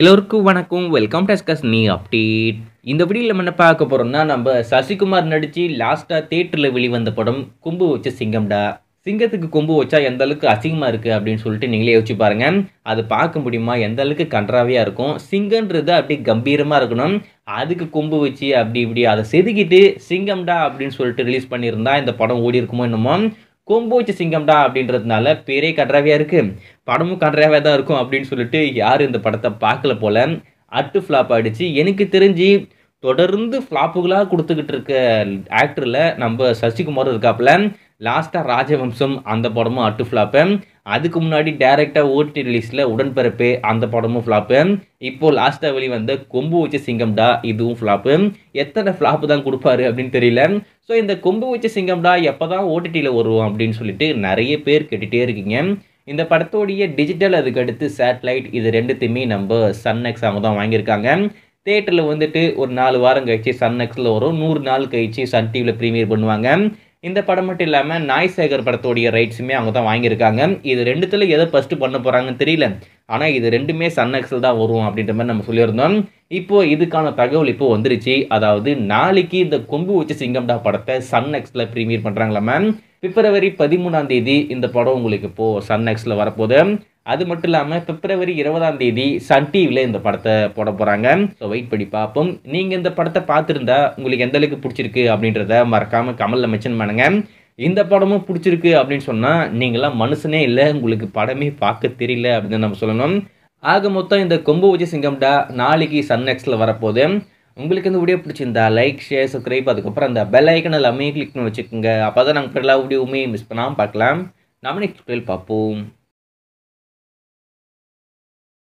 Hello, welcome to SunNXT update. In this video, we will talk about Sasikumar Nadichi last theatre level on the bottom, Kombu Vatcha Singamda. Singathukku Kombu Vatcha endalukku asingama irukku அப்படினு சொல்லிட்டு நீங்களே யோசி பாருங்க அது பார்க்க முடியுமா endalukku கண்டராவியா இருக்கும் சிங்கம்ன்றது அப்படியே கம்பீரமா இருக்கணும் அதுக்கு கொம்பு வச்சி அப்படி இப்படி அத செதுக்கிட்டு சிங்கம்டா அப்படினு சொல்லிட்டு ரிலீஸ் பண்ணிருந்தா இந்த படம் ஓடி இருக்குமோ என்னமோ கொம்பு வச்சி சிங்கம்டா அப்படின்றதுனால பேரே கண்டராவியா இருக்கு படமும் கண்டராவியா தான் இருக்கும் அப்படினு சொல்லிட்டு யார் இந்த படத்தை பார்க்கல போல அட்டு ஃப்ளாப் ஆயிடுச்சு எனக்கு தெரிஞ்சி தொடர்ந்து ஃப்ளாப்புகளா கொடுத்துக்கிட்டு இருக்க ஆக்டர்ல நம்ம சசிகுமார் இருக்காப்ல லாஸ்டா ராஜவம்சம் அந்த படமும் அட்டு ஃப்ளாப் அதுக்கு முன்னாடி டைரக்டா ஓடி ரிலீஸ்ல உடன்பரப்பே அந்த படமும் ஃப்ளாப் இப்போ லாஸ்டா வெளிய வந்த கொம்பு வச்ச சிங்கம்டா இதுவும் ஃப்ளாப் எத்தனை ஃப்ளாப் தான் கொடுப்பாரு அப்படினு தெரியல சோ இந்த கொம்பு வச்ச சிங்கம்டா எப்பதான் ஓடிடில வருவோம் அப்படினு சொல்லிட்டு நிறைய பேர் கேட்டிட்டே இருக்கீங்க இந்த படத்தோட டிஜிட்டல் அதுக்கு அடுத்து சாட்டலைட் இது ரெண்டுதேமே நம்ம SunNXT அவங்க தான் வாங்கி இருக்காங்க தியேட்டர்ல வந்துட்டு ஒரு 4 வாரம் கழிச்சு SunNXTல வரும் 100 நாள் கழிச்சு சன் டிவில பிரீமியர் பண்ணுவாங்க இந்த படம் மட்டும் இல்லாம நாய் சேகர் படத்தோட ரைட்ஸ்மே அவங்க தான் வாங்கி இருக்காங்க இது ரெண்டுத்துல எதை ஃபர்ஸ்ட் பண்ண போறாங்கன்னு தெரியல ஆனா இது ரெண்டுமே SunNXTல தான் வரும் அப்படின்ற மாதிரி நம்ம சொல்லியிருந்தோம் இப்போ இதுக்கான தகவல் இப்போ வந்திருச்சு அதாவது நாளைக்கு இந்த கொம்பு வச்ச சிங்கம்டா படத்தை SunNXTல பிரீமியர் பண்றாங்களாம் பிப்ரவரி 13ஆம் தேதி இந்த படம் உங்களுக்கு இப்போ SunNXTல வரப்போகுது அது மட்டும் இல்லாம பிப்ரவரி 20ஆம் தேதி சன் டிவில இந்த படத்தை போட போறாங்க சோ வெயிட் பண்ணி பாப்போம் நீங்க இந்த படத்தை பார்த்திருந்தா உங்களுக்கு எந்த அளவுக்கு பிடிச்சிருக்கு அப்படின்றதை மறக்காம கமெண்ட்ல மென்ஷன் பண்ணுங்க இந்த படமும் பிடிச்சிருக்கு அப்படினு சொன்னா நீங்கலாம் மனுஷனே இல்ல உங்களுக்கு படமே பார்க்க தெரியல அப்படினு நம்ம சொல்லணும் ஆக மொத்தம் இந்த கொம்பு வச்ச சிங்கம்டா நாளைக்கு SunNXTல வரப்போகுது உங்களுக்கு இந்த வீடியோ பிடிச்சிருந்தா லைக் ஷேர் சப்ஸ்கிரைப் அதுக்கு அப்புறம் அந்த பெல் ஐகானை எல்லாமே கிளிக் பண்ணி வச்சுக்கோங்க அப்பதான் நாங்க எல்லா வீடியோவுமே மிஸ் பண்ணாம பார்க்கலாம் நாம நெக்ஸ்ட் வீடியோல பார்ப்போம்